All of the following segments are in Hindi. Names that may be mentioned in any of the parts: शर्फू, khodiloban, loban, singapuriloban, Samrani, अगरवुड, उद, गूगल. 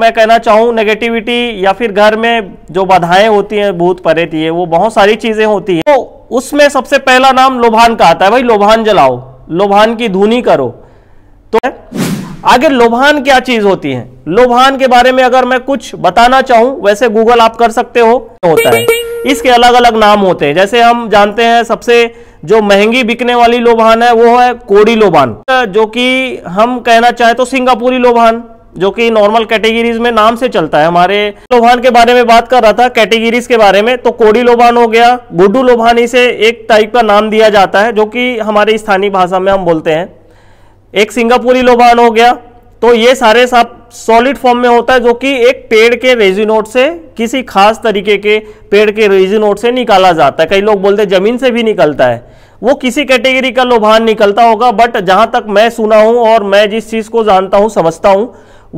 मैं कहना चाहूँ नेगेटिविटी या फिर घर में जो बाधाएं होती हैं, भूत प्रेत ये वो बहुत सारी चीजें होती हैं। तो उसमें सबसे पहला नाम लोबान का आता है। भाई लोबान जलाओ, लोबान की धुनी करो। तो आगे लोबान क्या चीज होती है, लोबान के बारे में अगर मैं कुछ बताना चाहूँ, वैसे गूगल आप कर सकते हो, होता है। इसके अलग अलग नाम होते हैं। जैसे हम जानते हैं सबसे जो महंगी बिकने वाली लोबान है वो है खodiloban, जो कि हम कहना चाहे तो सिंगापुरी लोबान, जो कि नॉर्मल कैटेगरीज में नाम से चलता है। हमारे लोबान के बारे में बात कर रहा था, कैटेगरीज के बारे में, तो खodiloban हो गया, khodiloban, इसे एक टाइप का नाम दिया जाता है जो कि हमारे स्थानीय भाषा में हम बोलते हैं। एक सिंगापुरी लोबान हो गया। तो ये सारे सब सॉलिड फॉर्म में होता है, जो कि एक पेड़ के रेजिनोड से, किसी खास तरीके के पेड़ के रेजिनोड से निकाला जाता है। कई लोग बोलते हैं जमीन से भी निकलता है, वो किसी कैटेगरी का लोबान निकलता होगा। बट जहां तक मैं सुना हूं और मैं जिस चीज को जानता हूं, समझता हूं,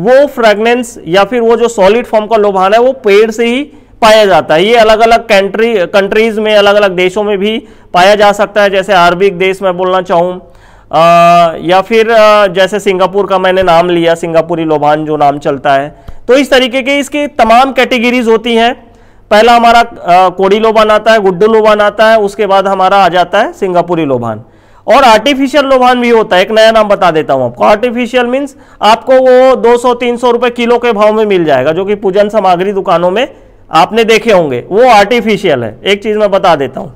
वो फ्रेगनेंस या फिर वो जो सॉलिड फॉर्म का लोबान है वो पेड़ से ही पाया जाता है। ये अलग अलग कंट्रीज में, अलग अलग देशों में भी पाया जा सकता है। जैसे अरबिक देश में बोलना चाहूँ या फिर जैसे सिंगापुर का मैंने नाम लिया, सिंगापुरी लोबान जो नाम चलता है। तो इस तरीके के इसकी तमाम कैटेगरीज होती हैं। पहला हमारा खodiloban आता है, khodiloban आता है, उसके बाद हमारा आ जाता है सिंगापुरी लोबान। और आर्टिफिशियल लोबान भी होता है, एक नया नाम बता देता हूं आपको। आर्टिफिशियल मीन्स आपको वो 200-300 रुपए किलो के भाव में मिल जाएगा, जो कि पूजन सामग्री दुकानों में आपने देखे होंगे, वो आर्टिफिशियल है। एक चीज मैं बता देता हूं,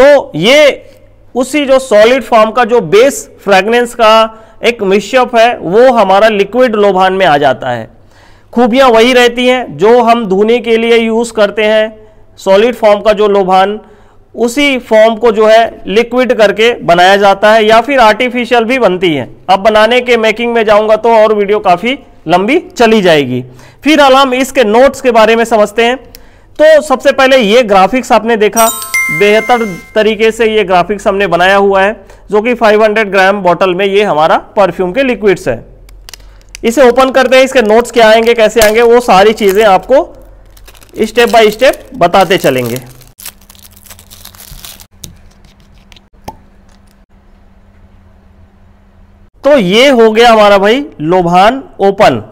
तो ये उसी जो सॉलिड फॉर्म का जो बेस फ्रेगनेंस का एक मिश्रप है, वो हमारा लिक्विड लोबान में आ जाता है। खूबियां वही रहती हैं जो हम धुने के लिए यूज करते हैं, सॉलिड फॉर्म का जो लोबान, उसी फॉर्म को जो है लिक्विड करके बनाया जाता है, या फिर आर्टिफिशियल भी बनती है। अब बनाने के मेकिंग में जाऊंगा तो और वीडियो काफी लंबी चली जाएगी। फिर हम इसके नोट्स के बारे में समझते हैं। तो सबसे पहले ये ग्राफिक्स आपने देखा, बेहतर तरीके से ये ग्राफिक्स हमने बनाया हुआ है, जो कि 500 ग्राम बॉटल में ये हमारा परफ्यूम के लिक्विड्स है। इसे ओपन करते हैं, इसके नोट्स क्या आएंगे, कैसे आएंगे, वो सारी चीजें आपको स्टेप बाय स्टेप बताते चलेंगे। तो ये हो गया हमारा भाई लोबान ओपन।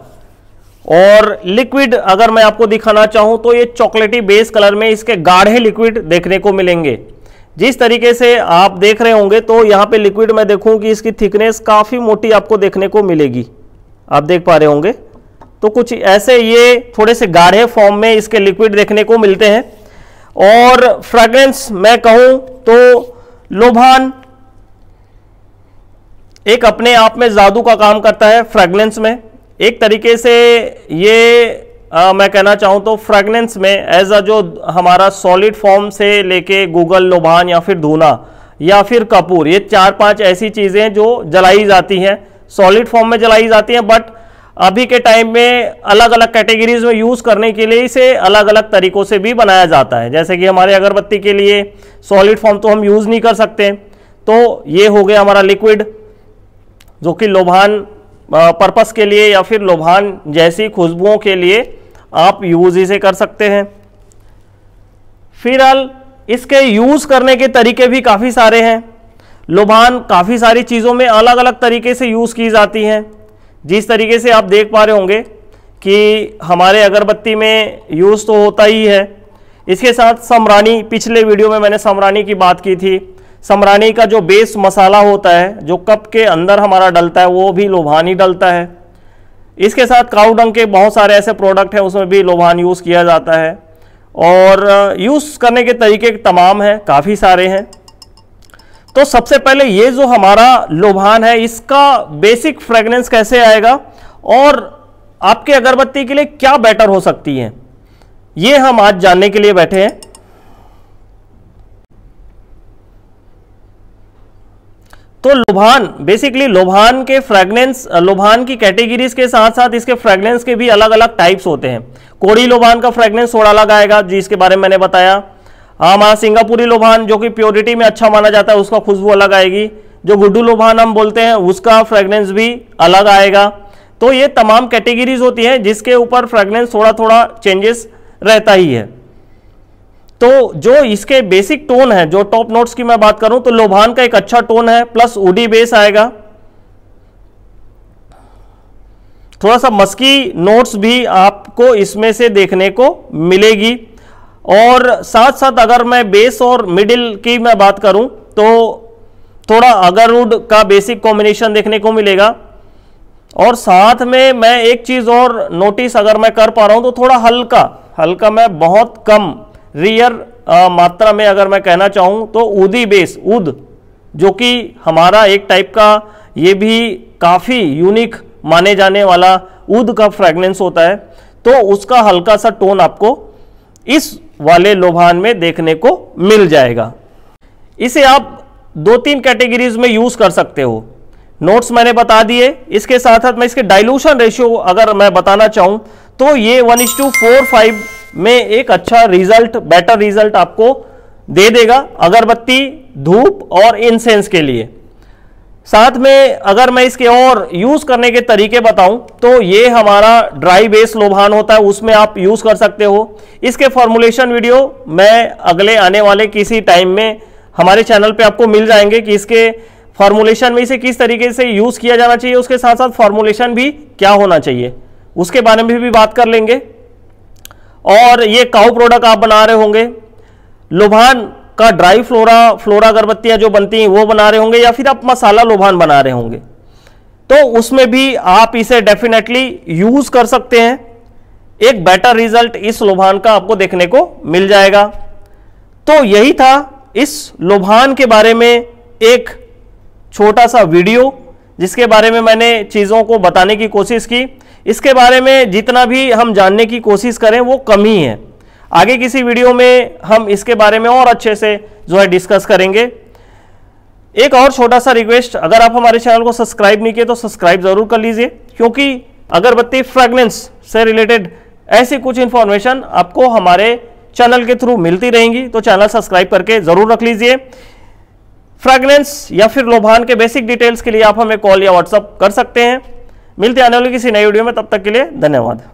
और लिक्विड अगर मैं आपको दिखाना चाहूं तो ये चॉकलेटी बेस कलर में इसके गाढ़े लिक्विड देखने को मिलेंगे। जिस तरीके से आप देख रहे होंगे, तो यहाँ पे लिक्विड मैं देखूं कि इसकी थिकनेस काफ़ी मोटी आपको देखने को मिलेगी, आप देख पा रहे होंगे। तो कुछ ऐसे ये थोड़े से गाढ़े फॉर्म में इसके लिक्विड देखने को मिलते हैं। और फ्रेगरेंस मैं कहूँ तो लोबान एक अपने आप में जादू का काम करता है फ्रेगरेंस में। एक तरीके से ये मैं कहना चाहूँ तो फ्रेगनेंस में एज अ जो हमारा सॉलिड फॉर्म से लेके गूगल लोबान या फिर धुना या फिर कपूर, ये 4-5 ऐसी चीज़ें जो जलाई जाती हैं, सॉलिड फॉर्म में जलाई जाती हैं। बट अभी के टाइम में अलग अलग कैटेगरीज में यूज़ करने के लिए इसे अलग अलग तरीक़ों से भी बनाया जाता है। जैसे कि हमारे अगरबत्ती के लिए सॉलिड फॉर्म तो हम यूज़ नहीं कर सकते। तो ये हो गया हमारा लिक्विड, जो कि लोबान पर्पस के लिए या फिर लोबान जैसी खुशबुओं के लिए आप यूज इसे कर सकते हैं। फिलहाल इसके यूज करने के तरीके भी काफ़ी सारे हैं। लोबान काफ़ी सारी चीज़ों में अलग अलग तरीके से यूज़ की जाती हैं। जिस तरीके से आप देख पा रहे होंगे कि हमारे अगरबत्ती में यूज़ तो होता ही है। इसके साथ समरानी, पिछले वीडियो में मैंने समरानी की बात की थी। समरानी का जो बेस मसाला होता है, जो कप के अंदर हमारा डलता है, वो भी लोबान ही डलता है। इसके साथ काऊ डंग के बहुत सारे ऐसे प्रोडक्ट हैं, उसमें भी लोबान यूज़ किया जाता है। और यूज़ करने के तरीके तमाम हैं, काफ़ी सारे हैं। तो सबसे पहले ये जो हमारा लोबान है, इसका बेसिक फ्रेगनेंस कैसे आएगा और आपके अगरबत्ती के लिए क्या बेटर हो सकती है, ये हम आज जानने के लिए बैठे हैं। तो लोबान, बेसिकली लोबान के फ्रेगनेंस, लोबान की कैटेगरीज के साथ साथ इसके फ्रेगनेंस के भी अलग अलग टाइप्स होते हैं। खodiloban का फ्रेगनेंस थोड़ा अलग आएगा, जिसके बारे में मैंने बताया। हमारा सिंगापुरी लोबान जो कि प्योरिटी में अच्छा माना जाता है, उसका खुशबू अलग आएगी। जो khodiloban हम बोलते हैं, उसका फ्रेगनेंस भी अलग आएगा। तो ये तमाम कैटेगरीज होती हैं जिसके ऊपर फ्रेगनेंस थोड़ा थोड़ा चेंजेस रहता ही है। तो जो इसके बेसिक टोन है, जो टॉप नोट्स की मैं बात करूं तो लोबान का एक अच्छा टोन है, प्लस उडी बेस आएगा, थोड़ा सा मस्की नोट्स भी आपको इसमें से देखने को मिलेगी। और साथ साथ अगर मैं बेस और मिडिल की मैं बात करूं तो थोड़ा अगरवुड का बेसिक कॉम्बिनेशन देखने को मिलेगा। और साथ में मैं एक चीज़ और नोटिस अगर मैं कर पा रहा हूं तो थोड़ा हल्का मैं बहुत कम रियर मात्रा में अगर मैं कहना चाहूं तो उदी बेस, उद जो कि हमारा एक टाइप का ये भी काफ़ी यूनिक माने जाने वाला उद का फ्रैगनेंस होता है, तो उसका हल्का सा टोन आपको इस वाले लोबान में देखने को मिल जाएगा। इसे आप 2-3 कैटेगरीज में यूज़ कर सकते हो। नोट्स मैंने बता दिए, इसके साथ साथ मैं इसके डाइल्यूशन रेशियो अगर मैं बताना चाहूँ तो ये 1:4:5 में एक अच्छा रिजल्ट, बेटर रिजल्ट आपको दे देगा अगरबत्ती, धूप और इंसेंस के लिए। साथ में अगर मैं इसके और यूज़ करने के तरीके बताऊं तो ये हमारा ड्राई बेस लोबान होता है, उसमें आप यूज़ कर सकते हो। इसके फॉर्मुलेशन वीडियो मैं अगले आने वाले किसी टाइम में हमारे चैनल पे आपको मिल जाएंगे कि इसके फॉर्मुलेशन में इसे किस तरीके से यूज़ किया जाना चाहिए, उसके साथ साथ फॉर्मुलेशन भी क्या होना चाहिए उसके बारे में भी बात कर लेंगे। और ये काउ प्रोडक्ट आप बना रहे होंगे, लोबान का ड्राई फ्लोरा अगरबत्तियाँ जो बनती हैं वो बना रहे होंगे, या फिर आप मसाला लोबान बना रहे होंगे, तो उसमें भी आप इसे डेफिनेटली यूज़ कर सकते हैं। एक बेटर रिजल्ट इस लोबान का आपको देखने को मिल जाएगा। तो यही था इस लोबान के बारे में एक छोटा सा वीडियो, जिसके बारे में मैंने चीज़ों को बताने की कोशिश की। इसके बारे में जितना भी हम जानने की कोशिश करें वो कम ही है। आगे किसी वीडियो में हम इसके बारे में और अच्छे से जो है डिस्कस करेंगे। एक और छोटा सा रिक्वेस्ट, अगर आप हमारे चैनल को सब्सक्राइब नहीं किए तो सब्सक्राइब ज़रूर कर लीजिए, क्योंकि अगरबत्ती फ्रेगनेंस से रिलेटेड ऐसी कुछ इन्फॉर्मेशन आपको हमारे चैनल के थ्रू मिलती रहेंगी, तो चैनल सब्सक्राइब करके ज़रूर रख लीजिए। फ्रेगनेंस या फिर लोबान के बेसिक डिटेल्स के लिए आप हमें कॉल या व्हाट्सअप कर सकते हैं। मिलते आने वाली किसी नई वीडियो में, तब तक के लिए धन्यवाद।